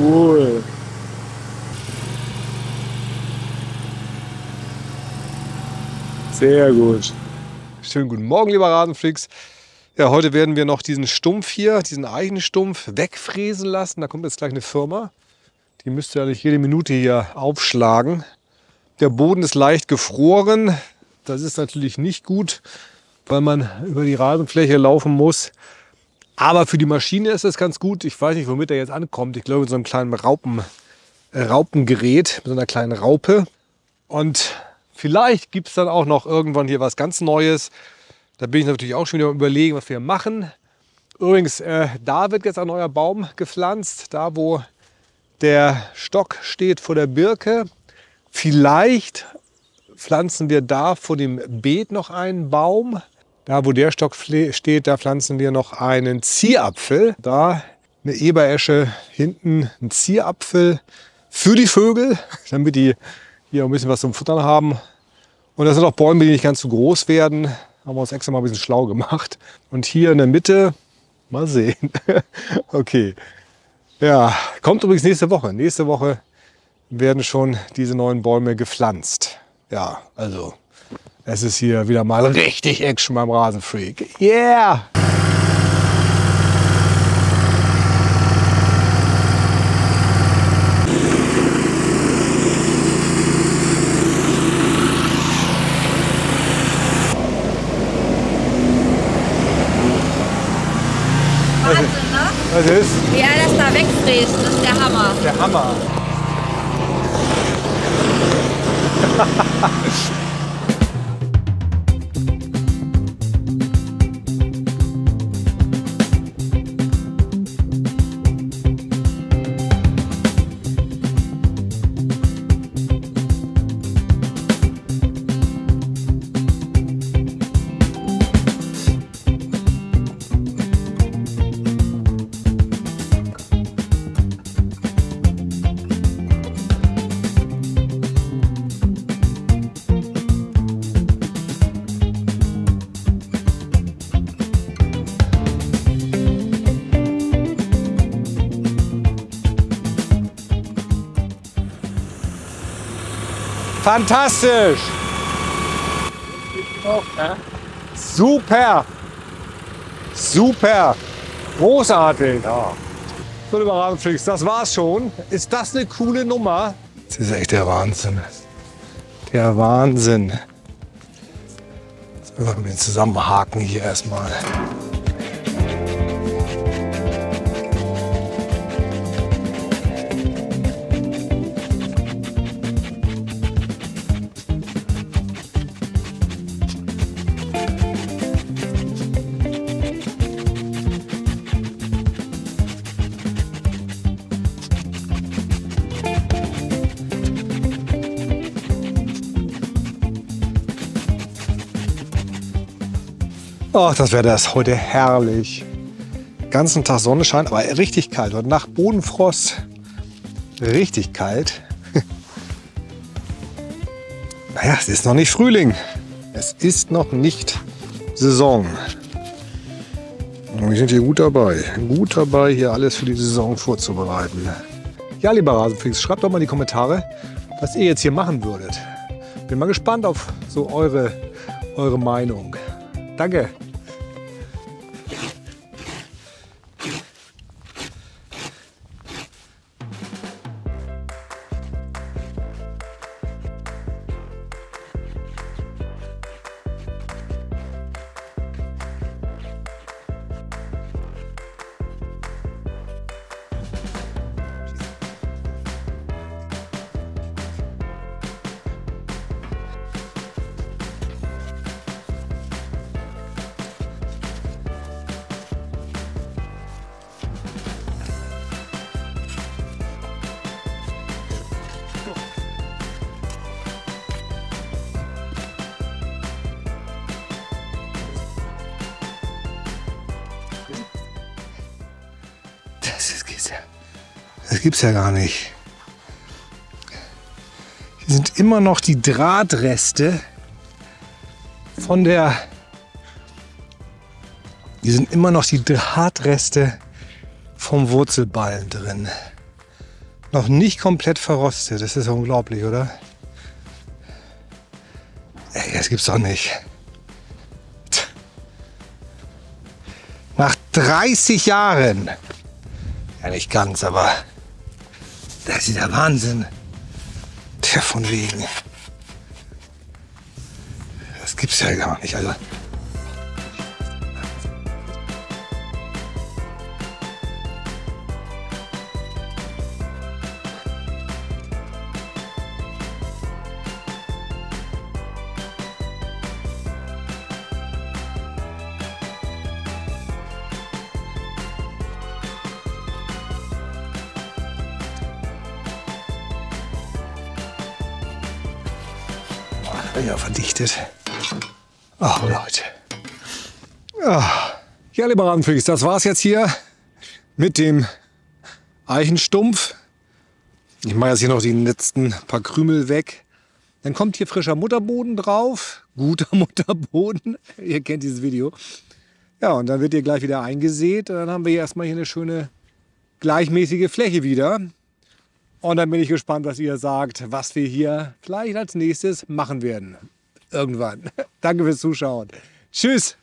cool. Sehr gut. Schönen guten Morgen, lieber Rasenfreaks. Ja, heute werden wir noch diesen Stumpf hier, diesen Eichenstumpf, wegfräsen lassen. Da kommt jetzt gleich eine Firma. Die müsste ja nicht jede Minute hier aufschlagen. Der Boden ist leicht gefroren. Das ist natürlich nicht gut, weil man über die Rasenfläche laufen muss. Aber für die Maschine ist das ganz gut. Ich weiß nicht, womit er jetzt ankommt. Ich glaube, mit so einem kleinen Raupengerät, mit so einer kleinen Raupe. Und vielleicht gibt es dann auch noch irgendwann hier was ganz Neues. Da bin ich natürlich auch schon wieder am Überlegen, was wir hier machen. Übrigens, da wird jetzt ein neuer Baum gepflanzt. Da, wo der Stock steht vor der Birke. Vielleicht pflanzen wir da vor dem Beet noch einen Baum. Da, wo der Stock steht, da pflanzen wir noch einen Zierapfel. Da eine Eberesche, hinten ein Zierapfel für die Vögel, damit die hier ein bisschen was zum Futtern haben. Und das sind auch Bäume, die nicht ganz so groß werden. Haben wir uns extra mal ein bisschen schlau gemacht. Und hier in der Mitte, mal sehen. Okay. Ja, kommt übrigens nächste Woche. Nächste Woche werden schon diese neuen Bäume gepflanzt. Ja, also es ist hier wieder mal richtig Action beim Rasenfreak. Yeah! Wahnsinn, ne? Was ist? Wie er das da wegfräst, das ist der Hammer. Der Hammer. Fantastisch! Super! Super! Großartig! Ja. So, lieber Rasenfreaks, das war's schon. Ist das eine coole Nummer? Das ist echt der Wahnsinn. Der Wahnsinn. Jetzt müssen wir ein bisschen zusammenhaken hier erstmal. Ach, das Wetter ist heute herrlich. Den ganzen Tag Sonnenschein, aber richtig kalt. Heute Nacht Bodenfrost. Richtig kalt. Naja, es ist noch nicht Frühling. Es ist noch nicht Saison. Wir sind hier gut dabei. Gut dabei, hier alles für die Saison vorzubereiten. Ja, lieber Rasenfreaks, schreibt doch mal in die Kommentare, was ihr jetzt hier machen würdet. Bin mal gespannt auf so eure Meinung. Danke. Das gibt's ja gar nicht. Hier sind immer noch die Drahtreste von der. Hier sind immer noch die Drahtreste vom Wurzelballen drin. Noch nicht komplett verrostet. Das ist ja unglaublich, oder? Ey, das gibt's doch nicht. Nach 30 Jahren. Ja, nicht ganz, aber das ist der Wahnsinn. Tja, von wegen. Das gibt's ja gar nicht. Also. Ja, verdichtet. Ach, Leute. Ja, lieber Rasenfreaks, das war's jetzt hier mit dem Eichenstumpf. Ich mache jetzt hier noch die letzten paar Krümel weg. Dann kommt hier frischer Mutterboden drauf. Guter Mutterboden. Ihr kennt dieses Video. Ja, und dann wird hier gleich wieder eingesät. Und dann haben wir hier erstmal hier eine schöne gleichmäßige Fläche wieder. Und dann bin ich gespannt, was ihr sagt, was wir hier vielleicht als nächstes machen werden. Irgendwann. Danke fürs Zuschauen. Tschüss!